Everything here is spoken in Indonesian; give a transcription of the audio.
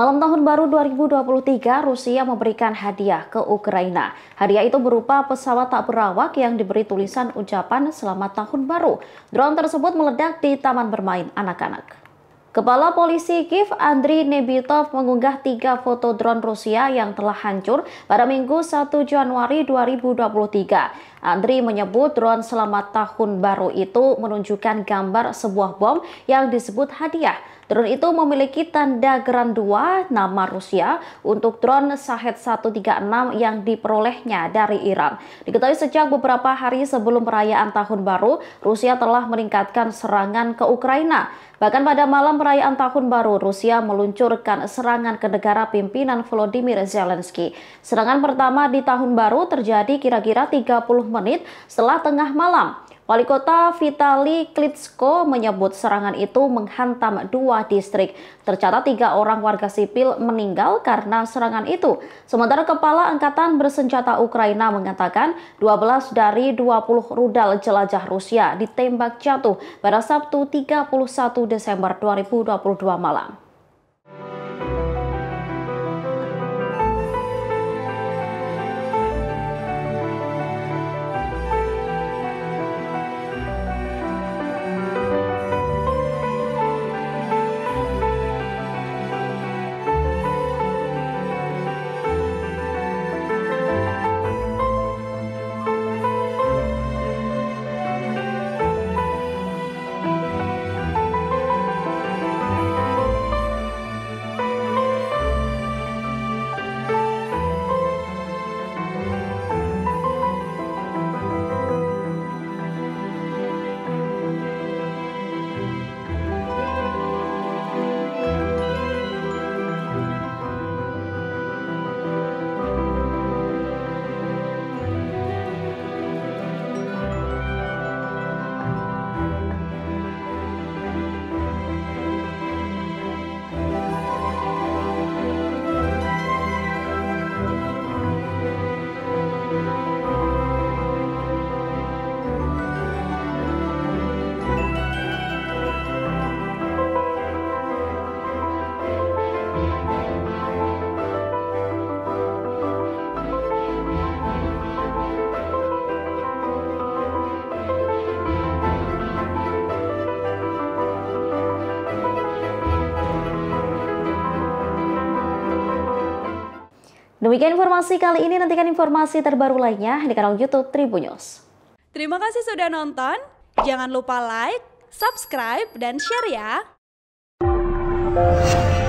Malam tahun baru 2023, Rusia memberikan hadiah ke Ukraina. Hadiah itu berupa pesawat tak berawak yang diberi tulisan ucapan selamat tahun baru. Drone tersebut meledak di taman bermain anak-anak. Kepala Polisi Kyiv Andriy Nebitov mengunggah 3 foto drone Rusia yang telah hancur pada Minggu 1 Januari 2023. Andriy menyebut drone selamat tahun baru itu menunjukkan gambar sebuah bom yang disebut hadiah. Drone itu memiliki tanda geran 2 nama Rusia untuk drone Syahed 136 yang diperolehnya dari Iran. Diketahui sejak beberapa hari sebelum perayaan tahun baru, Rusia telah meningkatkan serangan ke Ukraina. Bahkan pada malam perayaan tahun baru, Rusia meluncurkan serangan ke negara pimpinan Volodymyr Zelensky. Serangan pertama di tahun baru terjadi kira-kira 30 menit setelah tengah malam. Wali kota Vitali Klitschko menyebut serangan itu menghantam 2 distrik. Tercatat 3 orang warga sipil meninggal karena serangan itu. Sementara Kepala Angkatan Bersenjata Ukraina mengatakan 12 dari 20 rudal jelajah Rusia ditembak jatuh pada Sabtu 31 Desember 2022 malam. Demikian informasi kali ini, nantikan informasi terbaru lainnya di kanal YouTube Tribunnews. Terima kasih sudah nonton, jangan lupa like, subscribe, dan share ya!